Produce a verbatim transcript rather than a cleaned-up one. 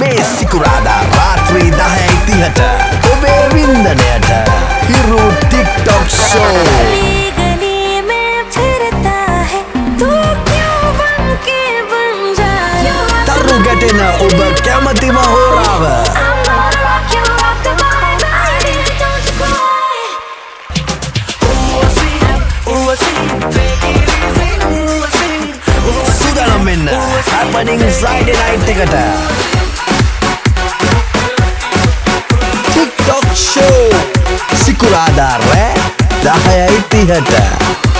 मेसिकुरादा रात्रि दाहे थिएटर ओबे विंदनेट हिरू टिक टॉक शो उबर क्या मतिमा हो रहा है सुदाना मिन्ना हैपनिंग फ्राइडे नाइट टिकट है टिक टॉक शो सिकुरादा रे दाहया इतिहास है।